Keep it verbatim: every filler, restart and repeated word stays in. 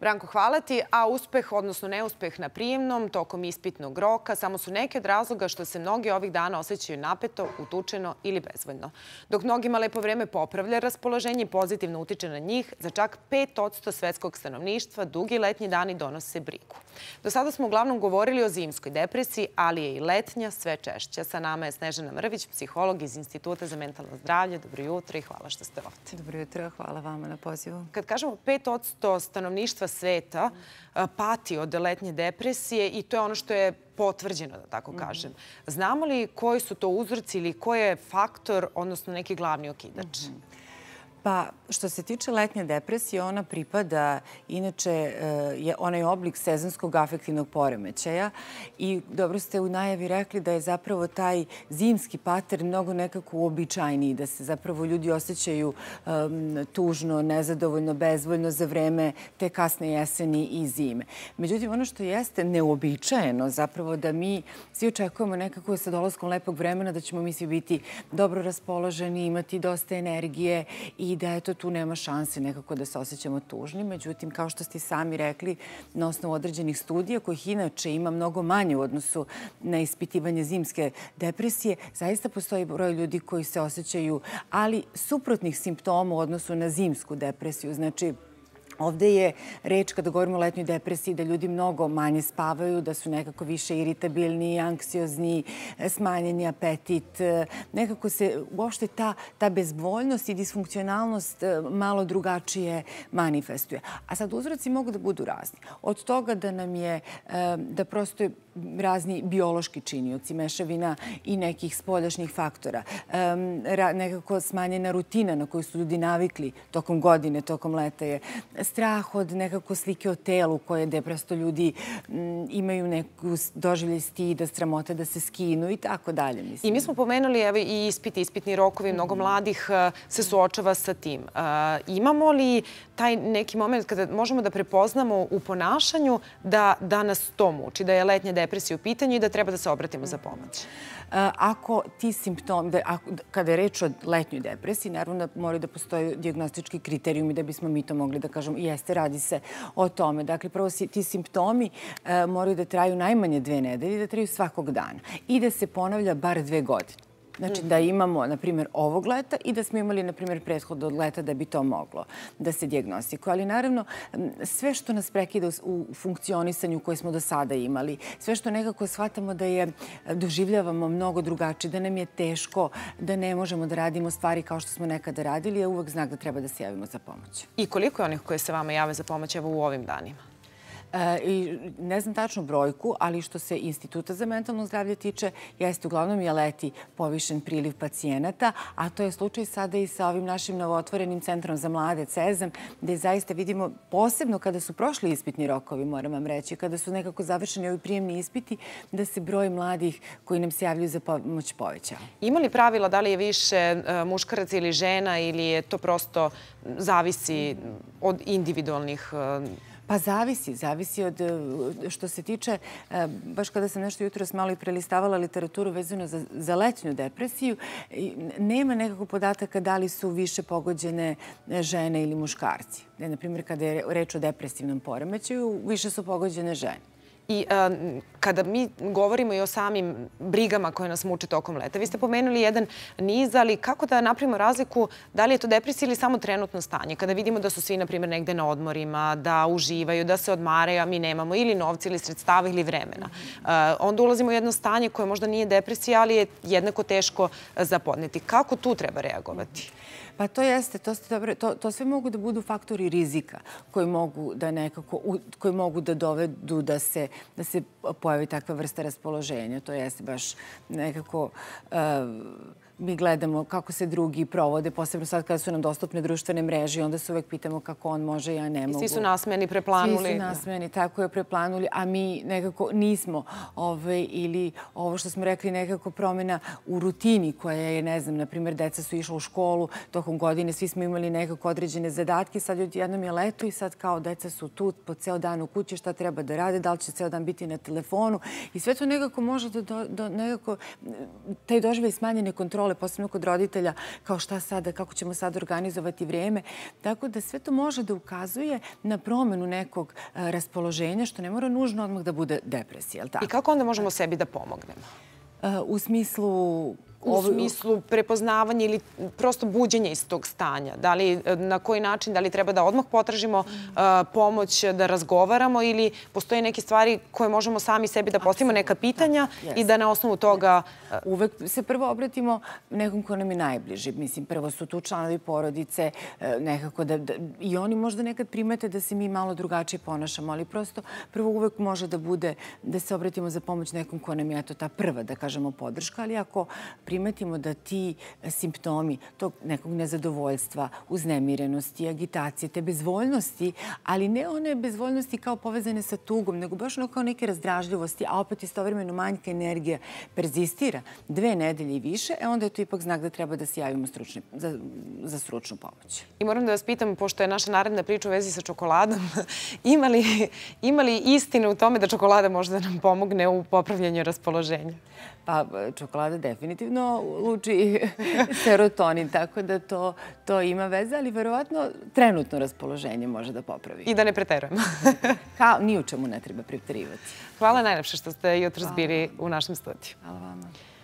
Branko, hvala ti. A uspeh, odnosno neuspeh na prijemnom tokom ispitnog roka samo su neki od razloga što se mnogi ovih dana osjećaju napeto, utučeno ili bezvoljno. Dok mnogima lepo vreme popravlja raspoloženje i pozitivno utiče na njih, za čak pet posto svetskog stanovništva dugi letnji dani donose brigu. Do sada smo uglavnom govorili o zimskoj depresiji, ali je i letnja sve češća. Sa nama je Snežana Mrvić, psiholog iz Instituta za mentalno zdravlje. Dobro jutro i hvala što ste ovdje. Dobro jutro, hvala vama na pozivu. Kad kažemo pet posto stanovništva sveta pati od letnje depresije i to je ono što je potvrđeno, da tako kažem. Znamo li koji su to uzroci ili koji je faktor, odnosno neki glavni okidač? Pa, što se tiče letnje depresije, ona pripada, inače, onaj oblik sezonskog afektivnog poremećaja i dobro ste u najavi rekli da je zapravo taj zimski pattern mnogo nekako uobičajniji, da se zapravo ljudi osjećaju tužno, nezadovoljno, bezvoljno za vreme te kasne jeseni i zime. Međutim, ono što jeste neuobičajeno zapravo da mi svi očekujemo nekako sa dolaskom lepog vremena da ćemo mi svi biti dobro raspoloženi, imati dosta energije i i da tu nema šanse nekako da se osjećamo tužni. Međutim, kao što ste sami rekli, na osnovu određenih studija, kojih inače ima mnogo manje u odnosu na ispitivanje zimske depresije, zaista postoji broj ljudi koji se osjećaju, ali suprotnih simptoma u odnosu na zimsku depresiju. Znači, ovdje je reč, kada govorimo o letnjoj depresiji, da ljudi mnogo manje spavaju, da su nekako više iritabilni, anksiozni, smanjeni apetit. Nekako se uopšte ta, ta bezvoljnost i disfunkcionalnost malo drugačije manifestuje. A sad uzroci mogu da budu razni. Od toga da nam je, da prosto je razni biološki činioci, mešavina i nekih spoljašnjih faktora. Nekako smanjena rutina na koju su ljudi navikli tokom godine, tokom leta je strah od nekako slike o telu koje depresto ljudi imaju neku doživljaj stida, sramote da se skinu i tako dalje. I mi smo pomenuli evo, i ispit, ispitni rokovi, mnogo mladih se suočava sa tim. Imamo li taj neki moment kada možemo da prepoznamo u ponašanju da danas to muči, da je letnja depresija u pitanju i da treba da se obratimo za pomoć? Ako ti simptomi, kada je reč o letnjoj depresiji, naravno moraju da postoje dijagnostički kriterijumi da bismo mi to mogli da kažemo. Jeste, radi se o tome. Dakle, prvo ti simptomi moraju da traju najmanje dve nedelje, da traju svakog dana i da se ponavlja bar dve godine. Znači da imamo, na primjer, ovog leta i da smo imali, na primjer, prethod od leta da bi to moglo da se dijagnostikuje. Ali naravno, sve što nas prekida u funkcionisanju koje smo do sada imali, sve što nekako shvatamo da je, doživljavamo mnogo drugačije, da nam je teško, da ne možemo da radimo stvari kao što smo nekada radili, je uvek znak da treba da se javimo za pomoć. I koliko je onih koji se vama jave za pomoć evo u ovim danima? Ne znam tačnu brojku, ali što se Instituta za mentalno zdravlje tiče, jeste uglavnom je leti povišen priliv pacijenata, a to je slučaj sada i sa ovim našim novootvorenim centrom za mlade, Cezam, gde zaista vidimo, posebno kada su prošli ispitni rokovi, moram vam reći, kada su nekako završeni ovi prijemni ispiti, da se broj mladih koji nam se javljaju za pomoć poveća. Ima li pravila da li je više muškarac ili žena ili je to prosto zavisi od individualnih? Pa zavisi, zavisi od što se tiče, baš kada sam nešto jutro malo i prelistavala literaturu vezano za, za letnju depresiju, nema nekako podataka da li su više pogođene žene ili muškarci. Na primjer, kada je reč o depresivnom poremećaju, više su pogođene žene. I a, kada mi govorimo i o samim brigama koje nas muče tokom leta, vi ste pomenuli jedan niz, ali kako da napravimo razliku da li je to depresija ili samo trenutno stanje? Kada vidimo da su svi, na primjer, negde na odmorima, da uživaju, da se odmaraju, a mi nemamo ili novca, ili sredstava, ili vremena. A, onda ulazimo u jedno stanje koje možda nije depresija, ali je jednako teško za podneti. Kako tu treba reagovati? Pa to jeste, to sve mogu da budu faktori rizika koji mogu da dovedu da se pojavi takva vrsta raspoloženja. To jeste baš nekako... Mi gledamo kako se drugi provode, posebno sad kada su nam dostupne društvene mreže i onda se uvek pitamo kako on može, ja ne mogu. Svi su nasmeni, preplanuli. Svi su nasmeni, tako je, preplanuli, a mi nekako nismo. Ili ovo što smo rekli, nekako promjena u rutini koja je, ne znam, na primjer, deca su išla u školu tokom godine, svi smo imali nekako određene zadatke, sad jednom je leto i sad kao deca su tu po ceo dan u kući, šta treba da rade, da li će ceo dan biti na telefonu i sve to nekako može da taj doživljaj smanjene kontrole škole, posebno kod roditelja, kao šta sada, kako ćemo sad organizovati vrijeme. Tako da sve to može da ukazuje na promenu nekog raspoloženja, što ne mora nužno odmah da bude depresija. I kako onda možemo sebi da pomognemo? U smislu... U smislu prepoznavanja ili prosto buđenja iz tog stanja. Da li, na koji način, da li treba da odmah potražimo pomoć, da razgovaramo ili postoje neke stvari koje možemo sami sebi da postavimo neka pitanja i da na osnovu toga... Uvek se prvo obratimo nekom ko nam je najbliži. Mislim, prvo su tu članovi porodice nekako da... I oni možda nekad primete da se mi malo drugačije ponašamo, ali prosto prvo uvek može da bude da se obratimo za pomoć nekom ko nam je ta prva, da kažemo, podrška, ali ako primetimo da ti simptomi tog nekog nezadovoljstva, uznemirenosti, agitacije, te bezvoljnosti, ali ne one bezvoljnosti kao povezane sa tugom, nego baš ono kao neke razdražljivosti, a opet istovremeno manjka energija persistira dve nedelje i više, e onda je to ipak znak da treba da se javimo za stručnu pomoć. I moram da vas pitam, pošto je naša naredna priča u vezi sa čokoladom, ima li istine u tome da čokolada može da nam pomogne u popravljanju raspoloženja? Pa čokolada definitivno luči serotonin, tako da to ima veze, ali verovatno trenutno raspoloženje može da popravi. I da ne preterujemo. Kao ni u čemu ne treba preterivati. Hvala najlepše što ste jutros bili u našem studiju. Hvala vama.